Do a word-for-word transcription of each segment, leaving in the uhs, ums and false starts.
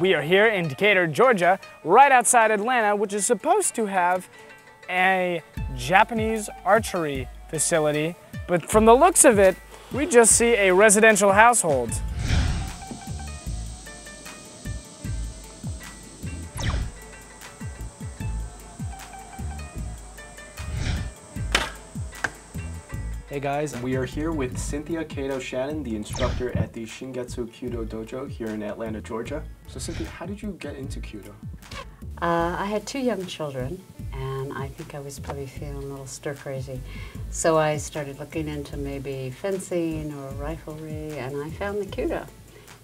We are here in Decatur, Georgia, right outside Atlanta, which is supposed to have a Japanese archery facility, but from the looks of it, we just see a residential household. Hey guys, we are here with Cynthia Kato Shannon, the instructor at the Shingetsu Kyudo Dojo here in Atlanta, Georgia. So Cynthia, how did you get into Kyudo? Uh, I had two young children, and I think I was probably feeling a little stir-crazy. So I started looking into maybe fencing or riflery, and I found the Kyudo,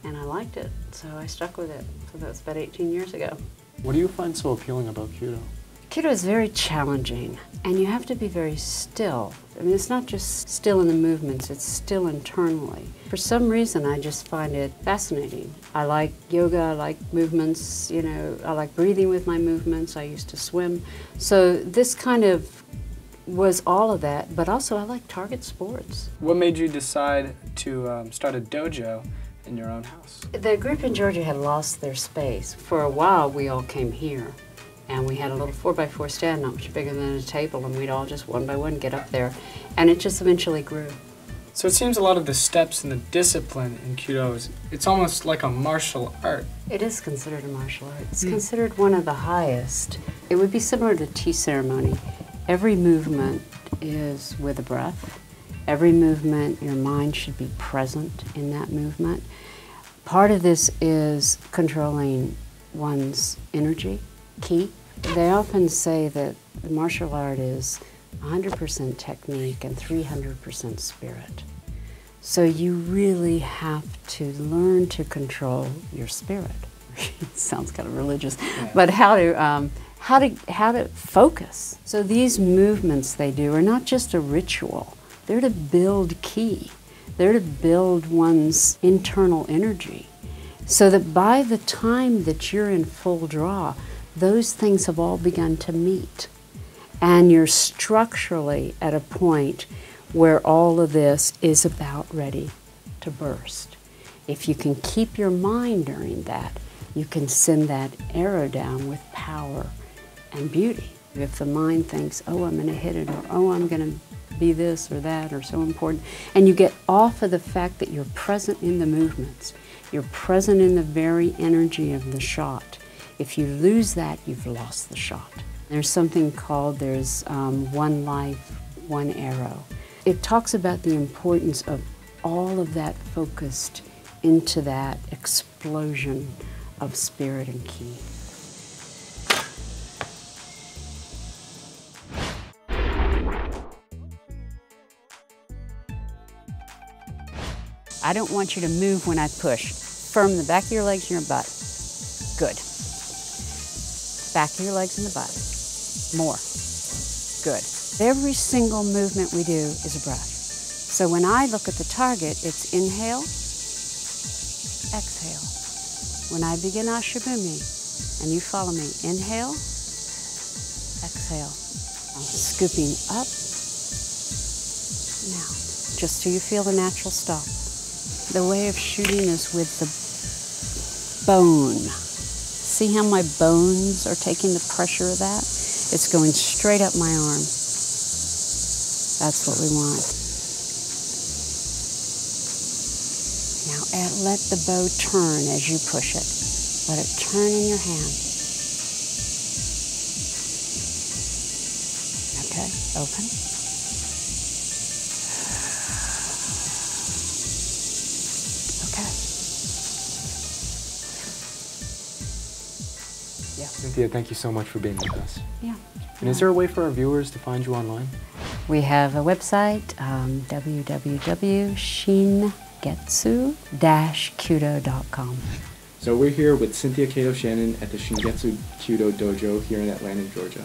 and I liked it, so I stuck with it. So that was about eighteen years ago. What do you find so appealing about Kyudo? Kyudo is very challenging, and you have to be very still. I mean, it's not just still in the movements, it's still internally. For some reason, I just find it fascinating. I like yoga, I like movements, you know, I like breathing with my movements, I used to swim. So this kind of was all of that, but also I like target sports. What made you decide to um, start a dojo in your own house? The group in Georgia had lost their space. For a while, we all came here. And we had a little four by four stand, not much bigger than a table, and we'd all just one by one get up there. And it just eventually grew. So it seems a lot of the steps and the discipline in Kyudo is, it's almost like a martial art. It is considered a martial art. It's mm. considered one of the highest. It would be similar to tea ceremony. Every movement is with a breath. Every movement, your mind should be present in that movement. Part of this is controlling one's energy. Key. They often say that the martial art is one hundred percent technique and three hundred percent spirit. So you really have to learn to control your spirit. It sounds kind of religious, yeah. But how to, um, how to, how to focus. So these movements they do are not just a ritual. They're to build ki. They're to build one's internal energy. So that by the time that you're in full draw, those things have all begun to meet. And you're structurally at a point where all of this is about ready to burst. If you can keep your mind during that, you can send that arrow down with power and beauty. If the mind thinks, oh, I'm gonna hit it, or oh, I'm gonna be this or that, or so important, and you get off of the fact that you're present in the movements, you're present in the very energy of the shot. If you lose that, you've lost the shot. There's something called, there's um, one life, one arrow. It talks about the importance of all of that focused into that explosion of spirit and ki. I don't want you to move when I push. Firm the back of your legs and your butt. Good. Back of your legs and the butt. More. Good. Every single movement we do is a breath. So when I look at the target, it's inhale, exhale. When I begin Ashibumi, and you follow me, inhale, exhale. I'm scooping up, now, just so you feel the natural stop. The way of shooting is with the bone. See how my bones are taking the pressure of that? It's going straight up my arm. That's what we want. Now add, let the bow turn as you push it. Let it turn in your hand. Okay, open. Okay. Yeah. Cynthia, thank you so much for being with us. Yeah. And is there a way for our viewers to find you online? We have a website, um, w w w dot shingetsu dash kyudo dot com. So we're here with Cynthia Kato Shannon at the Shingetsu Kyudo Dojo here in Atlanta, Georgia.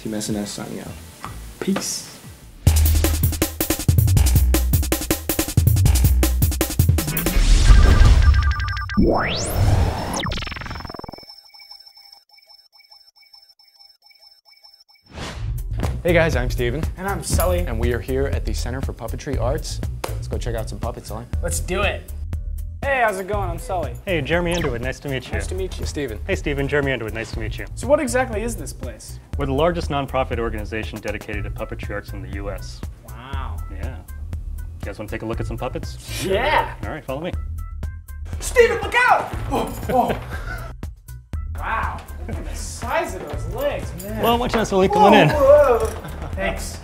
Team S N S signing out. Peace. Hey guys, I'm Steven. And I'm Sully. And we are here at the Center for Puppetry Arts. Let's go check out some puppets, Sully. Let's do it. Hey, how's it going? I'm Sully. Hey, Jeremy Underwood. Nice to meet you. Nice to meet you. Steven. Hey, Steven. Jeremy Underwood. Nice to meet you. So what exactly is this place? We're the largest nonprofit organization dedicated to puppetry arts in the U S Wow. Yeah. You guys want to take a look at some puppets? Yeah. All right, follow me. Steven, look out! Oh, oh. Wow. Look at the size of those legs, man. Well, watch out, Sully. Coming in. Whoa. Thanks.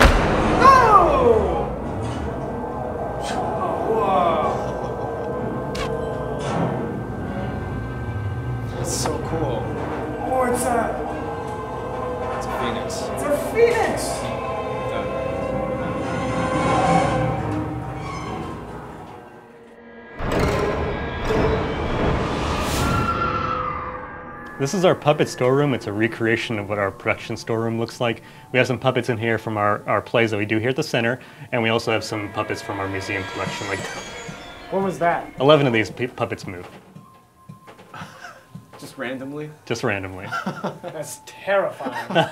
Oh! Whoa! That's so cool. Oh, it's a... It's a phoenix. It's a phoenix! This is our puppet storeroom. It's a recreation of what our production storeroom looks like. We have some puppets in here from our, our plays that we do here at the center, and we also have some puppets from our museum collection. Like, what was that? eleven of these puppets move. Just randomly? Just randomly. That's terrifying.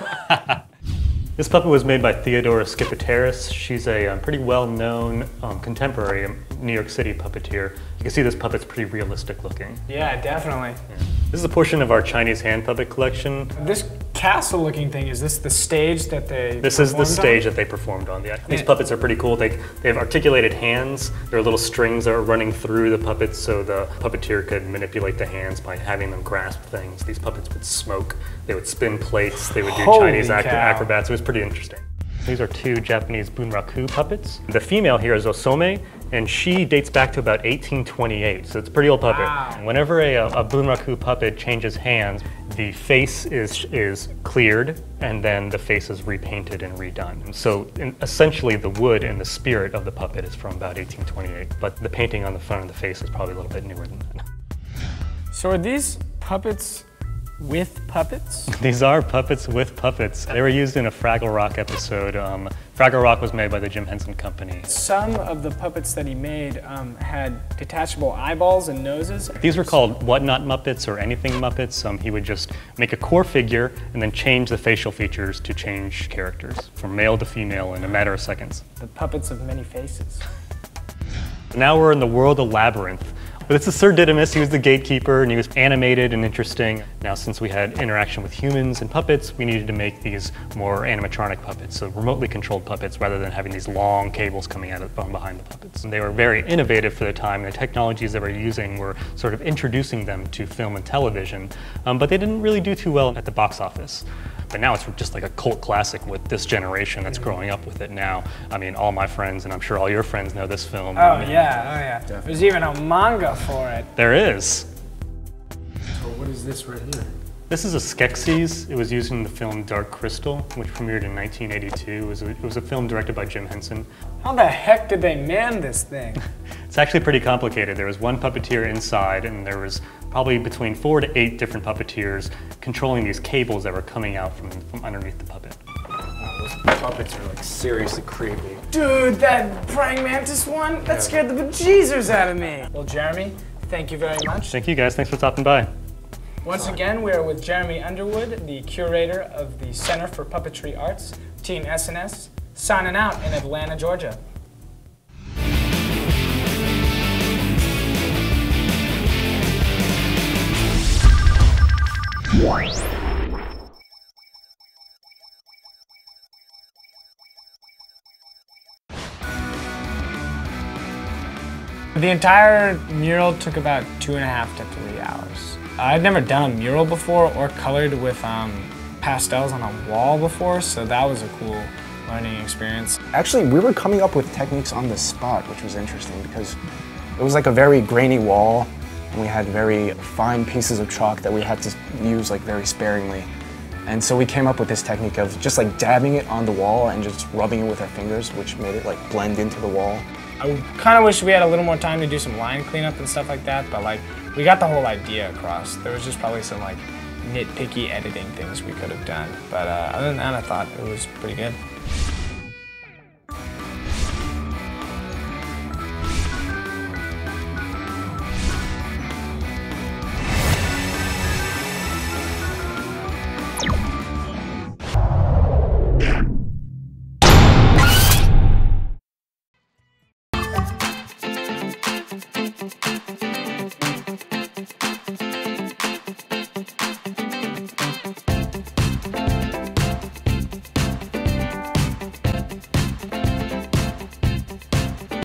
This puppet was made by Theodora Skipateris. She's a um, pretty well-known um, contemporary New York City puppeteer. You can see this puppet's pretty realistic looking. Yeah, definitely. Yeah. This is a portion of our Chinese hand puppet collection. This castle-looking thing, is this the stage that they This is the stage on? that they performed on. Yeah. These puppets are pretty cool. They, they have articulated hands. There are little strings that are running through the puppets so the puppeteer could manipulate the hands by having them grasp things. These puppets would smoke. They would spin plates. They would do Holy Chinese ac acrobats. It was pretty interesting. These are two Japanese Bunraku puppets. The female here is Osome, and she dates back to about eighteen twenty-eight, so it's a pretty old puppet. Wow. Whenever a, a Bunraku puppet changes hands, the face is, is cleared, and then the face is repainted and redone. And so in, essentially the wood and the spirit of the puppet is from about eighteen twenty-eight, but the painting on the front of the face is probably a little bit newer than that. So are these puppets with puppets? These are puppets with puppets. They were used in a Fraggle Rock episode. Um, Fraggle Rock was made by the Jim Henson Company. Some of the puppets that he made um, had detachable eyeballs and noses. These were called Whatnot Muppets or Anything Muppets. Um, he would just make a core figure and then change the facial features to change characters from male to female in a matter of seconds. The puppets of many faces. Now we're in the world of Labyrinth. But it's a Sir Didymus. He was the gatekeeper, and he was animated and interesting. Now, since we had interaction with humans and puppets, we needed to make these more animatronic puppets, so remotely controlled puppets, rather than having these long cables coming out of from behind the puppets. And they were very innovative for their time. The technologies they were using were sort of introducing them to film and television, um, but they didn't really do too well at the box office. But now it's just like a cult classic with this generation that's growing up with it now. I mean, all my friends, and I'm sure all your friends know this film. Oh, I mean, yeah, oh, yeah. Definitely. There's even a manga for it. There is. So what is this right here? This is a Skeksis. It was used in the film Dark Crystal, which premiered in nineteen eighty-two. It was a, it was a film directed by Jim Henson. How the heck did they man this thing? It's actually pretty complicated. There was one puppeteer inside, and there was probably between four to eight different puppeteers controlling these cables that were coming out from, from underneath the puppet. Oh, those puppets are like seriously creepy. Dude, that praying mantis one? Yeah. That scared the bejesus out of me. Well, Jeremy, thank you very much. Thank you guys, thanks for stopping by. Once again, we are with Jeremy Underwood, the curator of the Center for Puppetry Arts, Team S N S, signing out in Atlanta, Georgia. What? The entire mural took about two and a half to three hours. I'd never done a mural before or colored with um, pastels on a wall before, so that was a cool learning experience. Actually, we were coming up with techniques on the spot, which was interesting because it was like a very grainy wall, and we had very fine pieces of chalk that we had to use like very sparingly. And so we came up with this technique of just like dabbing it on the wall and just rubbing it with our fingers, which made it like blend into the wall. I kind of wish we had a little more time to do some line cleanup and stuff like that, but like we got the whole idea across. There was just probably some like nitpicky editing things we could have done, but uh, other than that, I thought it was pretty good.